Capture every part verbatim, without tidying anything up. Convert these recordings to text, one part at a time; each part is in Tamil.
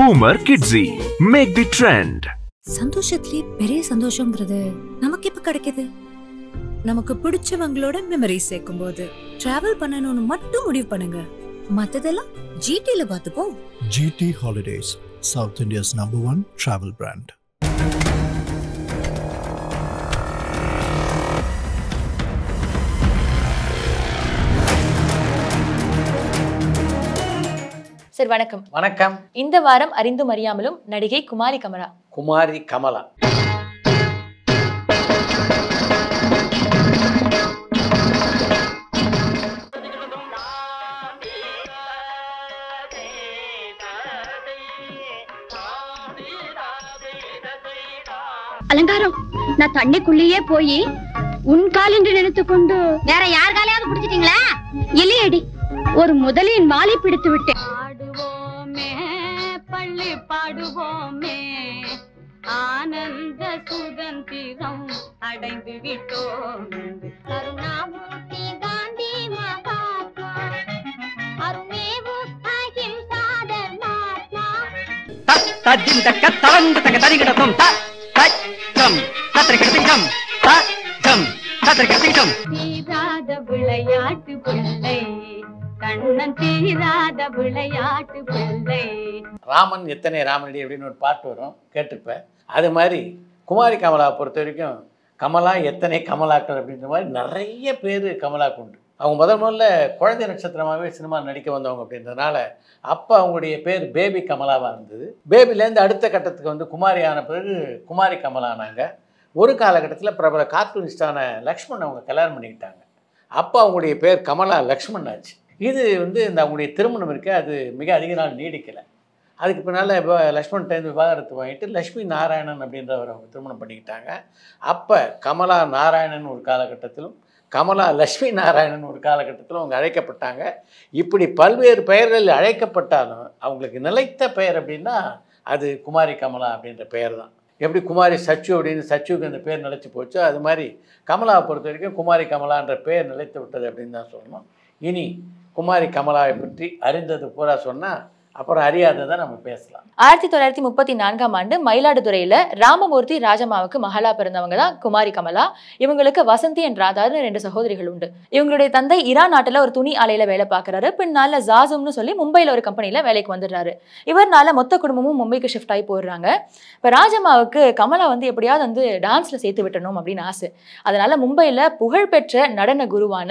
Poomer Kidsy, make the trend. சந்தோஷத்திலே பெரிய சந்தோஷம்ங்கிறது நமக்கு இப்ப கிடைக்குது. நமக்கு பிடிச்சவங்களோட மெமரிஸ் சேக்கும்போது டிராவல் பண்ணனும்னு மட்டும் முடிவு பண்ணுங்க. மத்ததெல்லாம் ஜிடில பாத்துப்போம். GT Holidays, South India's number one travel brand. Sir, vanakkam. Vanakkam. இந்த வாரம் அறிந்து மரியாமலும் நடிகை குமாரி கமலா. குமாரி கமலா. அலங்காரம், நான் தண்ணிக்குள்ளேயே போய் உன் கால் என்று நினைத்துக்கொண்டு வேற யார் காலையாவது பிடிச்சிட்டீங்களா? இல்லையேடி, ஒரு முதலின் மாலை பிடித்து விட்டேன். பாடுவோமே ஆனந்த சுதந்திரம் அடைந்து விட்டோம் கருணாமூர்த்தி காந்தி மகாத்மா அருமேவு அஹிம்சா தர்மாத்மா தத்ததிந்தக தலந்தக தரிகடதம் த தக்கம் தத்ரகதிகம் த தம் தத்ரகதிகம் தீராத விளையாட்டு பிள்ளை கண்ணன் தீராத விளையாட்டு பிள்ளை ராமன் எத்தனை ராமனடி எப்படின்னு ஒரு பாட்டு வரும் கேட்டிருப்பேன். அது மாதிரி குமாரி கமலாவை பொறுத்த வரைக்கும் கமலா எத்தனை கமலாக்கள் அப்படின்ற மாதிரி நிறைய பேர் கமலாக்கு உண்டு. அவங்க முதல் முதல்ல குழந்தை நட்சத்திரமாகவே சினிமா நடிக்க வந்தவங்க அப்படின்றதுனால அப்போ அவங்களுடைய பேர் பேபி கமலாவாக இருந்தது. பேபிலேருந்து அடுத்த கட்டத்துக்கு வந்து குமாரி ஆன பிறகு குமாரி கமலானாங்க. ஒரு காலகட்டத்தில் பிரபல கார்ட்டூனிஸ்டான லக்ஷ்மண் அவங்க கல்யாணம் பண்ணிக்கிட்டாங்க. அப்போ அவங்களுடைய பேர் கமலா லக்ஷ்மண் ஆச்சு. இது வந்து இந்த அவங்களுடைய திருமணம் இருக்குது, அது மிக அதிக நாள் நீடிக்கலை. அதுக்கு பின்னால் இப்போ லக்ஷ்மண் டைந்து விவாகரத்து வாங்கிட்டு லக்ஷ்மி நாராயணன் அப்படின்றவர் அவங்க திருமணம் பண்ணிக்கிட்டாங்க. அப்போ கமலா நாராயணன் ஒரு காலகட்டத்திலும் கமலா லக்ஷ்மி நாராயணன் ஒரு காலகட்டத்திலும் அவங்க அழைக்கப்பட்டாங்க. இப்படி பல்வேறு பெயர்களில் அழைக்கப்பட்டாலும் அவங்களுக்கு நிலைத்த பெயர் அப்படின்னா அது குமாரி கமலா அப்படின்ற பெயர் தான். எப்படி குமாரி சச்சு அப்படின்னு சச்சுக்கு அந்த பேர் நிலைச்சி போச்சோ அது மாதிரி கமலாவை பொறுத்த வரைக்கும் குமாரி கமலான்ற பேர் நிலைத்து விட்டது அப்படின்னு தான் சொல்லணும். இனி குமாரி கமலாவை பற்றி அறிந்தது பூரா சொன்னால் அப்புறம் அறியாததை நம்ம பேசலாம். ஆயிரத்தி தொள்ளாயிரத்தி முப்பத்தி நான்காம் ஆண்டு மயிலாடுதுறையில ராமமூர்த்தி ராஜமாவுக்கு மகளா பிறந்தவங்க தான் குமாரி கமலா. இவங்களுக்கு வசந்தி அண்ட் ராதான்னு ரெண்டு சகோதரிகள் உண்டு. இவங்களுடைய தந்தை இரான் நாட்டுல ஒரு துணி ஆலையில வேலை பார்க்கறாரு. பின்னால ஜாசும்னு சொல்லி மும்பையில ஒரு கம்பெனியில வேலைக்கு வந்துடுறாரு. இவர்னால மொத்த குடும்பமும் மும்பைக்கு ஷிஃப்ட் ஆகி போயிடுறாங்க. இப்போ ராஜமாவுக்கு கமலா வந்து எப்படியாவது வந்து டான்ஸ்ல சேர்த்து விட்டணும் அப்படின்னு ஆசை. அதனால மும்பையில புகழ்பெற்ற நடன குருவான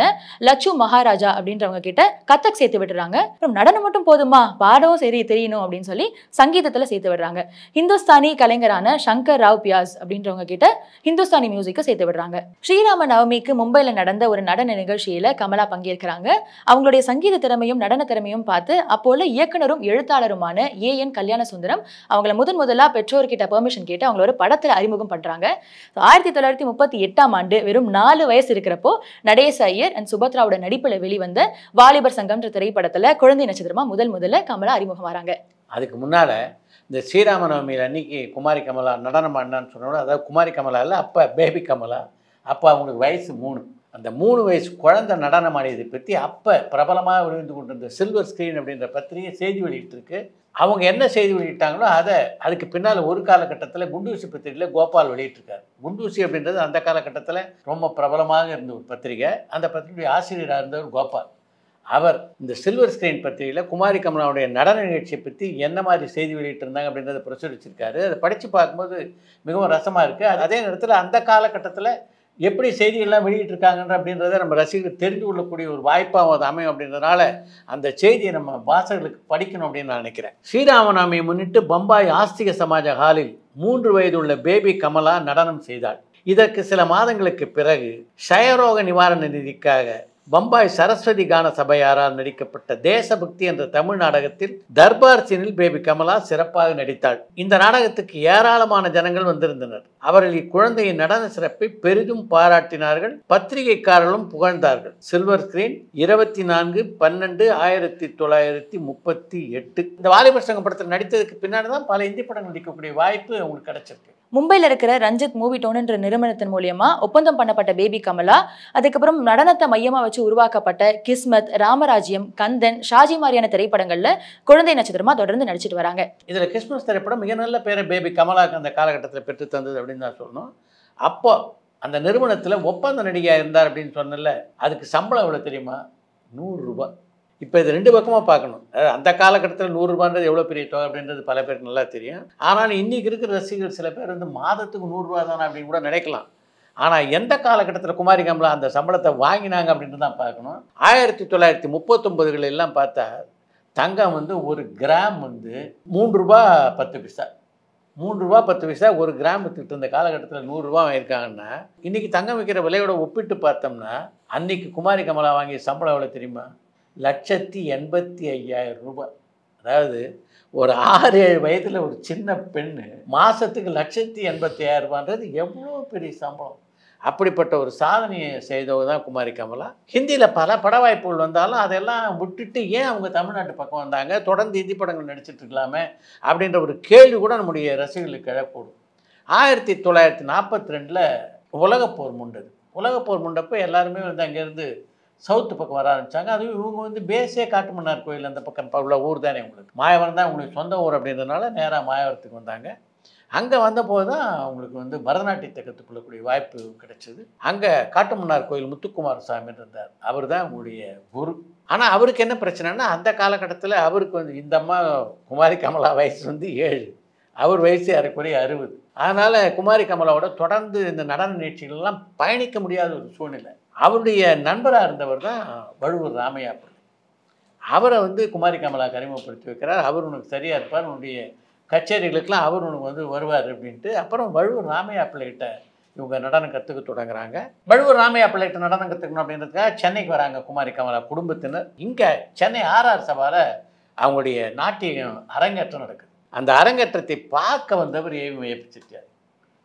லட்சு மகாராஜா அப்படின்றவங்க கிட்ட கத்தக் சேர்த்து விட்டுறாங்க. அப்புறம் நடனம் மட்டும் போதுமா, பாட சரி தெரியணும் அப்படின்னு சொல்லி சங்கீதத்துல சேர்த்து விடுறாங்க. ஹிந்துஸ்தானி கலைஞரான சங்கர் ராவ் பியாஸ் அப்படின்றவங்க கிட்ட ஹிந்துஸ்தானி மியூசிக்க சேர்த்து விடுறாங்க. ஸ்ரீராம நவமிக்கு மும்பையில நடந்த ஒரு நடன நிகழ்ச்சியில கமலா பங்கேற்கிறாங்க. அவங்களுடைய சங்கீத திறமையும் நடன திறமையும் பார்த்து அப்போல இயக்குனரும் எழுத்தாளருமான ஏ என் கல்யாண சுந்தரம் அவங்கள முதன் முதலா பெற்றோர்கிட்ட பெர்மிஷன் கேட்டு அவங்கள ஒரு படத்துல அறிமுகம் பண்றாங்க. ஆயிரத்தி தொள்ளாயிரத்தி முப்பத்தி எட்டாம் ஆண்டு வெறும் நாலு வயசு இருக்கிறப்போ நடேச ஐயர் அண்ட் சுபத்ராவோட நடிப்புல வெளிவந்த வாலிபர் சங்கம்ன்ற திரைப்படத்துல குழந்தை நட்சத்திரமா முதல் முதல்ல கமலா அறிமுகம் வராங்க. அதுக்கு முன்னால இந்த ஸ்ரீராம நவமியில் அன்னைக்கு குமாரி கமலா நடனம் ஆடினான்னு சொன்னோட, அதாவது குமாரி கமலா இல்லை அப்போ பேபி கமலா, அப்போ அவங்களுக்கு வயசு மூணு. அந்த மூணு வயசு குழந்தை நடனம் ஆடியதை பற்றி அப்போ பிரபலமாக விழுந்து கொண்டிருந்த சில்வர் ஸ்க்ரீன் அப்படின்ற பத்திரிகை செய்தி வெளியிட்டிருக்கு. அவங்க என்ன செய்தி வெளியிட்டாங்களோ அதை அதுக்கு பின்னால் ஒரு காலகட்டத்தில் குண்டூசி பத்திரிகையில் கோபால் வெளியிட்டிருக்காரு. குண்டூசி அப்படின்றது அந்த காலகட்டத்தில் ரொம்ப பிரபலமாக இருந்த ஒரு பத்திரிகை. அந்த பத்திரிகையுடைய ஆசிரியராக இருந்தவர் கோபால். அவர் இந்த சில்வர் ஸ்க்ரீன் பத்திரிகையில் குமாரி கமலாவுடைய நடன நிகழ்ச்சியை பற்றி என்ன மாதிரி செய்தி வெளியிட்டிருந்தாங்க அப்படின்றத பிரசுரிச்சிருக்காரு. அதை படித்து பார்க்கும்போது மிகவும் ரசமாக இருக்குது. அது அதே நேரத்தில் அந்த காலகட்டத்தில் எப்படி செய்திகள்லாம் வெளியிட்டிருக்காங்கன்ற அப்படின்றத நம்ம ரசிகர்கள் தெரிந்து கொள்ளக்கூடிய ஒரு வாய்ப்பாக அது அமையும் அப்படின்றதுனால அந்த செய்தியை நம்ம வாசகர்களுக்கு படிக்கணும் அப்படின்னு நான் நினைக்கிறேன். ஸ்ரீராமநாமியை முன்னிட்டு பம்பாய் ஆஸ்திக சமாஜ ஹாலில் மூன்று வயதுள்ள பேபி கமலா நடனம் செய்தாள். இதற்கு சில மாதங்களுக்கு பிறகு ஷயரோக நிவாரண நிதிக்காக பம்பாய் சரஸ்வதி கான சபையாரால் நடிக்கப்பட்ட தேசபக்தி என்ற தமிழ் நாடகத்தில் தர்பார் சீனில் பேபி கமலா சிறப்பாக நடித்தாள். இந்த நாடகத்துக்கு ஏராளமான ஜனங்கள் வந்திருந்தனர். அவர்கள் இக்குழந்தையின் நடன சிறப்பை பெரிதும் பாராட்டினார்கள். பத்திரிகைக்காரர்களும் புகழ்ந்தார்கள். சில்வர் ஸ்கிரீன் இருபத்தி நான்கு பன்னெண்டு ஆயிரத்தி தொள்ளாயிரத்தி முப்பத்தி எட்டு. இந்த வாலிபர் சங்க படத்தில் நடித்ததுக்கு பின்னாடி தான் பல இந்தி படங்கள் நடிக்கக்கூடிய வாய்ப்பு அவங்களுக்கு கிடைச்சிருக்கு. மும்பையில் இருக்கிற ரஞ்சித் மூவி டோன்ன்ற நிறுவனத்தின் மூலமா ஒப்பந்தம் பண்ணப்பட்ட பேபி கமலா அதுக்கப்புறம் நடனத்தை மையமா வச்சு உருவாக்கப்பட்ட கிஸ்மத் ராமராஜ்யம் கந்தன் ஷாஜி மாதிரியான திரைப்படங்கள்ல குழந்தை நட்சத்திரமா தொடர்ந்து நடிச்சிட்டு வராங்க. இதுல கிறிஸ்மஸ் திரைப்படம் மிக நல்ல பேரை பேபி கமலாக்கு அந்த காலகட்டத்தில் பெற்று தந்தது அப்படின்னு தான் சொல்லணும். அப்போ அந்த நிறுவனத்தில் ஒப்பந்த நடிகையாக இருந்தார் அப்படின்னு சொன்னல, அதுக்கு சம்பளம் எவ்வளோ தெரியுமா? நூறுரூபா. இப்போ இது ரெண்டு பக்கமாக பார்க்கணும். அந்த காலகட்டத்தில் நூறுரூபான்றது எவ்வளோ பெரிய தொகை அப்படின்றது பல பேர் நல்லா தெரியும். ஆனால் இன்றைக்கி இருக்கிற ரசிகர்கள் சில பேர் வந்து மாதத்துக்கு நூறுரூவா தானே அப்படின்னு கூட நினைக்கலாம். ஆனால் எந்த காலகட்டத்தில் குமாரி கமலா அந்த சம்பளத்தை வாங்கினாங்க அப்படின்றது தான் பார்க்கணும். ஆயிரத்தி தொள்ளாயிரத்தி முப்பத்தொம்பதுகள் எல்லாம் பார்த்தா தங்கம் வந்து ஒரு கிராம் வந்து மூன்று ரூபா பத்து பைசா மூன்று ரூபா பத்து பைசா ஒரு கிராம் வித்துட்டு இருந்த காலகட்டத்தில் நூறுரூவா வாங்கியிருக்காங்கன்னா, இன்றைக்கி தங்கம் விற்கிற விலையோட ஒப்பிட்டு பார்த்தோம்னா அன்றைக்கி குமாரி கமலா வாங்கிய சம்பளம் எவ்வளோ தெரியுமா? லட்சத்தி எண்பத்தி ஐயாயிரம் ரூபாய். அதாவது ஒரு ஆறு ஏழு வயதில் ஒரு சின்ன பெண்ணு மாதத்துக்கு லட்சத்தி எண்பத்தி ஐயாயிரம் ரூபான்றது எவ்வளோ பெரிய சம்பளம். அப்படிப்பட்ட ஒரு சாதனையை செய்தவங்க தான் குமாரி கமலா. ஹிந்தியில் பல பட வாய்ப்புகள் வந்தாலும் அதெல்லாம் விட்டுட்டு ஏன் அவங்க தமிழ்நாட்டு பக்கம் வந்தாங்க, தொடர்ந்து ஹிந்தி படங்கள் நடிச்சிட்டு இருக்கலாமே அப்படின்ற ஒரு கேள்வி கூட நம்முடைய ரசிகர்களுக்கு எழக்கூடும். ஆயிரத்தி தொள்ளாயிரத்தி நாற்பத்தி ரெண்டில் உலகப்போர் முண்டது. உலகப்போர் முண்டப்போ எல்லாருமே வந்து அங்கேருந்து சவுத்து பக்கம் வர ஆரம்பித்தாங்க. அதுவும் இவங்க வந்து பேஸே காட்டுமன்னார் கோயில் அந்த பக்கம் உள்ள ஊர் தானே உங்களுக்கு, மாயவரம் தான் உங்களுக்கு சொந்த ஊர் அப்படின்றதுனால நேராக மாயவரத்துக்கு வந்தாங்க. அங்கே வந்தபோது தான் அவங்களுக்கு வந்து பரதநாட்டியத்தை கற்றுக்கொள்ளக்கூடிய வாய்ப்பு கிடைச்சது. அங்கே காட்டுமன்னார் கோயில் முத்துக்குமார் சாமி இருந்தார், அவர் தான் அவங்களுடைய குரு. ஆனால் அவருக்கு என்ன பிரச்சனைன்னா, அந்த காலகட்டத்தில் அவருக்கு வந்து இந்த அம்மா குமாரி கமலா வயசு வந்து ஏழு, அவர் வயசு அரைக்குறைய அறுபது. அதனால் குமாரி கமலாவோட தொடர்ந்து இந்த நடன நிகழ்ச்சிகள்லாம் பயணிக்க முடியாத ஒரு சூழ்நிலை. அவருடைய நண்பராக இருந்தவர் தான் வழுவூர் ராமையா பிள்ளை. அவரை வந்து குமாரி கமலாவுக்கு அறிமுகப்படுத்தி வைக்கிறார். அவர் உனக்கு சரியாக இருப்பார், உன்னுடைய கச்சேரிகளுக்கெல்லாம் அவர் உனக்கு வந்து வருவார் அப்படின்ட்டு அப்புறம் வழுவூர் ராமையா பிள்ளைகிட்ட இவங்க நடனம் கற்றுக்க தொடங்குறாங்க. வழுவூர் ராமையா பிள்ளைகிட்ட நடனம் கற்றுக்கணும் அப்படின்றதுக்காக சென்னைக்கு வராங்க குமாரி கமலா குடும்பத்தினர். இங்கே சென்னை ஆர்ஆர் சபாவில் அவங்களுடைய நாட்டியம் அரங்கேற்றம் நடக்குது. அந்த அரங்கேற்றத்தை பார்க்க வந்தவர் ஏவி ஏபிச்சிட்டார்.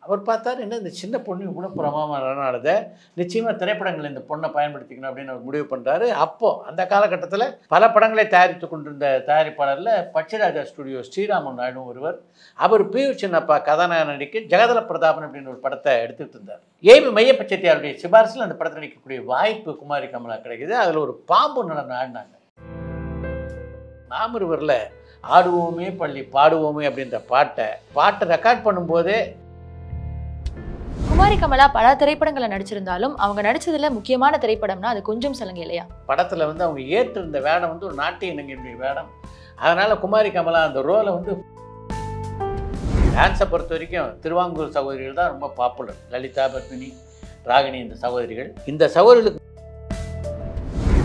அவர் பார்த்தார், என்ன இந்த சின்ன பொண்ணு இவ்வளோ பிரமாணமானதை, நிச்சயமாக திரைப்படங்கள் இந்த பொண்ணை பயன்படுத்திக்கணும் அப்படின்னு அவர் முடிவு பண்ணுறாரு. அப்போது அந்த காலகட்டத்தில் பல படங்களை தயாரித்து கொண்டிருந்த தயாரிப்பாளரில் பச்சைராஜா ஸ்டுடியோ ஸ்ரீராமன் நாயுடு ஒருவர். அவர் பி வி சின்னப்பா கதாநாயகன் நடிக்க ஜெகதல பிரதாபன் அப்படின்னு ஒரு படத்தை எடுத்துகிட்டு இருந்தார். ஏபி மையப்ப செட்டியாருடைய சிபாரிசில் அந்த படத்தை நடிக்கக்கூடிய வாய்ப்பு குமாரி கமலா கிடைக்குது. அதில் ஒரு பாம்பு நடனம் ஆடினாங்க. நாம் இருவரில் ஆடுவோமே பள்ளி பாடுவோமே அப்படின்ற பாட்டை பாட்டை ரெக்கார்ட் பண்ணும்போதே குமாரி கமலா பல திரைப்படங்களை நடிச்சிருந்தாலும் அவங்க நடிச்சதுல முக்கியமான திரைப்படம்னா அது கொஞ்சம் சலங்கை இல்லையா. படத்துல வந்து அவங்க ஏற்று இருந்த வேடம் வந்து ஒரு நாட்டிய இளைஞனுடைய வேடம். அதனால குமாரி கமலா அந்த ரோலை வந்து டான்ஸை பொறுத்த வரைக்கும் திருவாங்கூர் சகோதரிகள் தான் ரொம்ப பாப்புலர். லலிதா, பத்மினி, ராகினி இந்த சகோதரிகள். இந்த சகோதரிகளுக்கு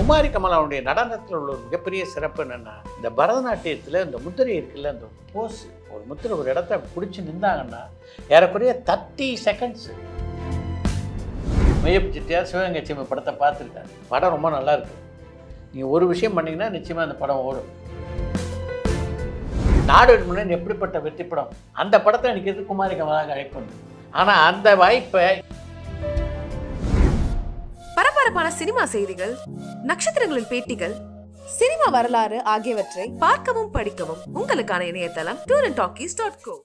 குமாரி கமலாவுடைய நடனத்தில் உள்ள ஒரு மிகப்பெரிய சிறப்பு என்னென்னா, இந்த பரதநாட்டியத்தில் இந்த முத்திரை இருக்குல்ல, அந்த போஸ் ஒரு முத்திரை ஒரு இடத்த பிடிச்சி நின்றாங்கன்னா ஏறக்குறைய தேர்ட்டி செகண்ட்ஸு. மையப்பு செட்டியார் சிவகங்கை சீமை படத்தை பார்த்துருக்காரு. படம் ரொம்ப நல்லாயிருக்கு. நீங்கள் ஒரு விஷயம் பண்ணிங்கன்னா நிச்சயமாக அந்த படம் ஓடும். நாடு முன்னேன் எப்படிப்பட்ட வெற்றி படம், அந்த படத்தை எனக்கு எது குமாரி கமலாக அழைக்கணும். ஆனால் அந்த வாய்ப்பை பரபரப்பான சினிமா செய்திகள், நட்சத்திரங்களின் பேட்டிகள், சினிமா வரலாறு ஆகியவற்றை பார்க்கவும் படிக்கவும் உங்களுக்கான இணையதளம் tour and talkies dot com.